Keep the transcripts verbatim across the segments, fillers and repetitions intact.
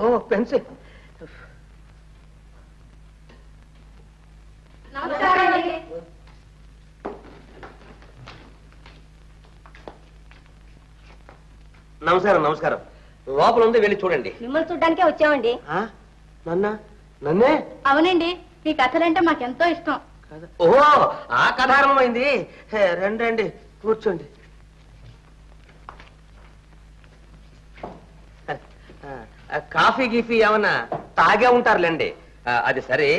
ओ pencil నమస్కారం నమస్కారం లోపల ఉంది వెళ్ళి చూడండి మిమ్మల్ని చూడడానికే వచ్చామండి ఆ నన్న నన్నే అవునండి ఈ కథలంటే నాకు ఎంతో ఇష్టం కదా ఓహో ఆ కథారంమైంది రండి రండి కూర్చోండి ఆ కాఫీ గిఫీ ఏమన్నా తాగే ఉంటారులేండి అది సరే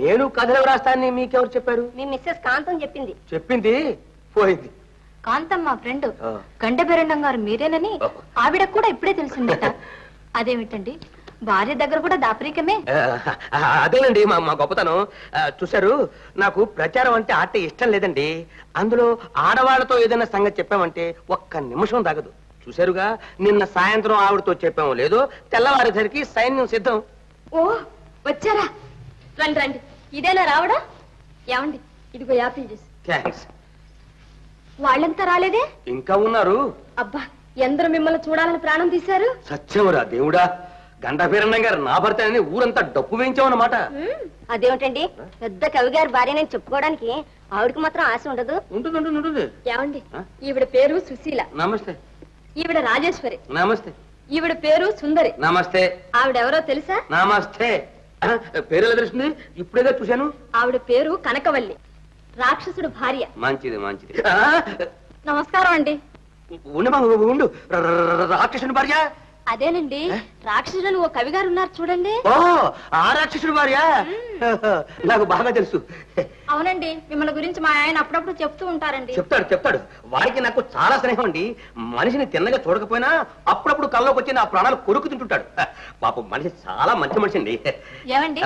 నేను కథలు రాస్తానని మీకు ఎవరు చెప్పారు మీ మిస్సెస్ కాంతం చెప్పింది చెప్పింది పోయింది కాంతమ్మ ఫ్రెండ్ గండబెరణం గారు మీరేనని ఆవిడ కూడా ఇప్పుడే తెలిసిందట అదేమిటండి భార్య దగ్గర కూడా దాపరికమే అదేనండి మా గొప్పతనం చూశారు నాకు ప్రచారం అంటే ఆట ఇష్టం లేదండి అందులో ఆడవాళ్లతో ఏదైనా సంగతి చెప్పామంటే ఒక్క నిమిషం దాగదు చూశారుగా నిన్న సాయంత్రం ఆవిడతో చెప్పాము లేదో తెల్లవారేసరికి సైన్యం సిద్ధం ఓ వచ్చారా రండి రండి ఇదేనా రావడా ఏమండి ఇదిగో యాపిల్ జ్యూస్ థాంక్స్ వాళ్ళంతా రాలేదే ఇంకా ఉన్నారు అబ్బా ఎందరూ మిమ్మల్ని చూడాలని ప్రాణం తీశారు సత్యవరా దేవుడా గండభీరణం గారు నా భర్తని ఊరంతా డప్పు వేయించామన్నమాట అదేమిటండి పెద్ద కవి గారి భార్యని చెప్పుకోవడానికి ఆవిడకి మాత్రం ఆశ ఉండదు ఉంటుంది ఉంటుంది ఉంటుంది ఏమండి ఈవిడ పేరు సుశీల నమస్తే ఈవిడ రాజేశ్వరి నమస్తే ఈవిడ పేరు సుందరి నమస్తే ఆవిడెవరో తెలుసా నమస్తే పేరు ఎలా తెలుస్తుంది ఇప్పుడేగా చూశాను ఆవిడ పేరు కనకవల్లి రాక్షసుడు భార్య మంచిది మంచిది నమస్కారం అండి ఉండు రాక్షసుడి భార్య అదేనండి రాక్షసుడు ఓ కవి గారు ఉన్నారు చూడండి ఓ ఆ రాక్షసుడి భార్య నాకు బాగా తెలుసు అవునండి మిమ్మల్ని గురించి మా ఆయన అప్పుడప్పుడు చెప్తూ ఉంటారండి చెప్తాడు చెప్తాడు వాడికి నాకు చాలా స్నేహం అండి మనిషిని తిన్నగా చూడకపోయినా అప్పుడప్పుడు కళ్ళలోకి వచ్చి నా ప్రాణాలు కొరుకు తింటుంటాడు పాపం మనిషి చాలా మంచి మనిషి అండి ఏమండి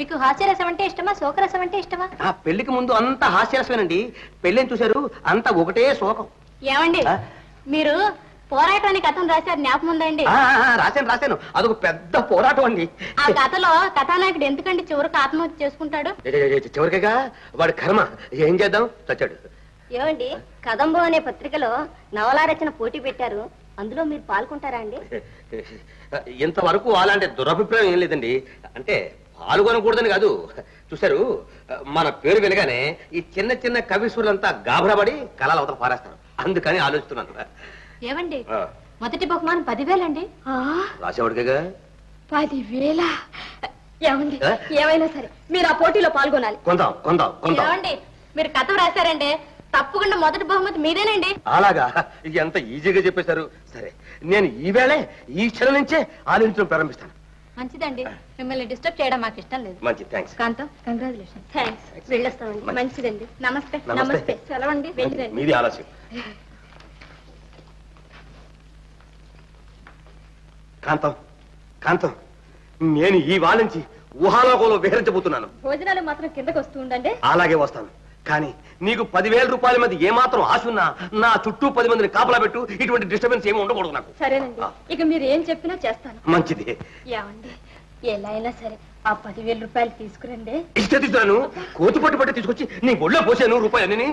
మీకు హాస్యరసం అంటే ఇష్టమా శోకరసం అంటే ఇష్టమా ఆ పెళ్లికి ముందు అంత హాస్యరసమేనండి పెళ్ళని చూశారు అంత ఒకటే శోకం ఏమండి మీరు పోరాటానికి కథం రాశారు జ్ఞాపకం ఉందా అండి రాశాను రాశాను అదొక పెద్ద పోరాటం అండి ఆ కథలో కథానాయకుడు ఎందుకండి చివరికి ఆత్మహత్య చేసుకుంటాడు చివరికిగా వాడు కర్మ ఏం చేద్దాం చచ్చాడు ఏమండి కదంబో అనే పత్రికలో నవలా రచన పోటీ పెట్టారు అందులో మీరు పాల్గొంటారా అండి ఇంతవరకు అలాంటి దురభిప్రాయం ఏం లేదండి అంటే పాల్గొనకూడదని కాదు చూశారు మన పేరు వినగానే ఈ చిన్న చిన్న కవిశ్వరులంతా గాభరాబడి కళల అవతల పారేస్తారు అందుకని ఆలోచిస్తున్నాను ఏమండి మొదటి బహుమానం పదివేలండి రాసేవాడిగా పదివేల ఏమండి ఏమైనా సరే మీరు ఆ పోటీలో పాల్గొనాలి కొందాం కొందాం ఏమండి మీరు కథ రాశారండి తప్పకుండా మొదటి బహుమతి మీదేనండి అలాగా ఎంత ఈజీగా చెప్పేశారు సరే నేను ఈవేళే ఈ క్షణం నుంచే ఆలోచించడం ప్రారంభిస్తాను మంచిదండి మిమ్మల్ని డిస్టర్బ్ చేయడం మాకు ఇష్టం లేదు మంచిది థాంక్స్ కాంతం కంగ్రాట్యులేషన్ థాంక్స్ వెళ్ళొస్తామండి మంచిదండి నమస్తే నమస్తే సెలవండి వెళ్ళండి మీది ఆలస్యం కాంతం కాంతం నేను ఈ వాళ్ళ నుంచి ఊహాలోకంలో విహరించబోతున్నాను భోజనాలు మాత్రం కిందకు వస్తూ ఉండండి అలాగే వస్తాను కానీ నీకు పదివేల రూపాయల మంది ఏమాత్రం ఆశ ఉన్నా నా చుట్టూ పది మందిని కాపలా పెట్టు ఇటువంటి డిస్టర్బెన్స్ ఏమి ఉండకూడదు నాకు సరేనండి ఇక మీరు ఏం చెప్పినా చేస్తాను మంచిది ఏమండి ఎలా అయినా సరే ఆ పదివేల రూపాయలు తీసుకురండి ఇష్ట తీసుకురాను కోతి పట్టు పట్టు తీసుకొచ్చి నీ ఒళ్ళో పోసాను రూపాయలని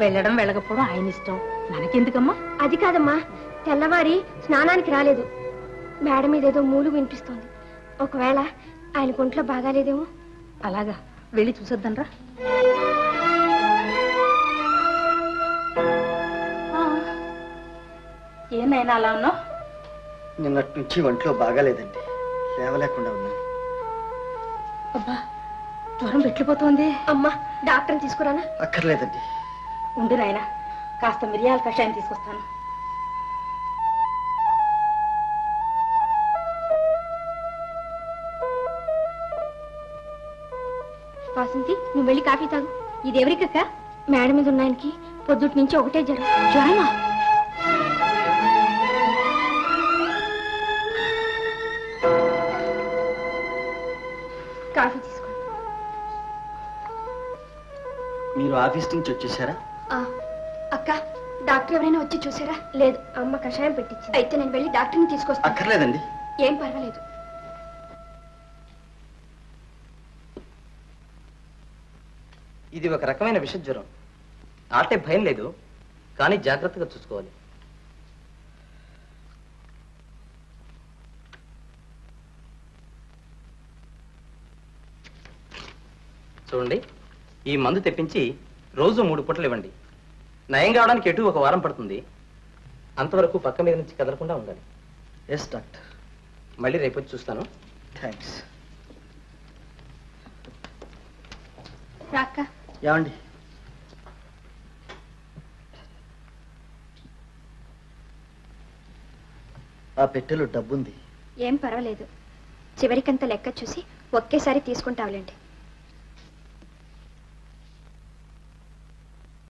వెళ్ళడం వెళ్ళకపోవడం ఆయన ఇష్టం మనకెందుకమ్మా అది కాదమ్మా తెల్లవారి స్నానానికి రాలేదు మేడ మీద ఏదో మూలు వినిపిస్తోంది ఒకవేళ ఆయన ఒంట్లో బాగాలేదేమో అలాగా వెళ్ళి చూసొద్దాం రా నాయన అలా ఉన్నావు? నిన్నటి నుంచి ఒంట్లో బాగాలేదండి, లేవలేకుండా ఉన్నాను. అబ్బా జ్వరం పెట్టిపోతోంది. అమ్మా డాక్టర్ని తీసుకురానా? అక్కర్లేదండి, ఉండు నాయన కాస్త మిరియాల కషాయం తీసుకొస్తాను. వాసంతి నువ్వు వెళ్ళి కాఫీ తాగు. ఇదెవరికక్క? మేడ మీద ఉన్నాయనికి పొద్దుటి నుంచి ఒకటే జ్వరం. జ్వరమా? కాఫీ తీసుకో. మీరు ఆఫీస్ నుంచి వచ్చేసారా? అక్క డాక్టర్ ఎవరైనా వచ్చి చూసారా? లేదు, అమ్మ కషాయం పెట్టించి. అయితే నేను వెళ్ళి డాక్టర్ని తీసుకొస్తాను. అక్కర్లేదండి, ఏం పర్వాలేదు. ఇది ఒక రకమైన విష జ్వరం, ఆటే భయం లేదు, కానీ జాగ్రత్తగా చూసుకోవాలి. చూడండి, ఈ మందు తెప్పించి రోజు మూడు పూటలు ఇవ్వండి. నయం కావడానికి ఎటు ఒక వారం పడుతుంది. అంతవరకు పక్క మీద నుంచి కదలకుండా ఉండాలి. ఎస్ డాక్టర్, మళ్ళీ రేపు వచ్చి చూస్తాను. థ్యాంక్స్. రాక ఏమండి, ఆ పెట్టెలో డబ్బుంది. ఏం పర్వాలేదు, చివరికంత లెక్క చూసి ఒకేసారి తీసుకుంటావులేండి.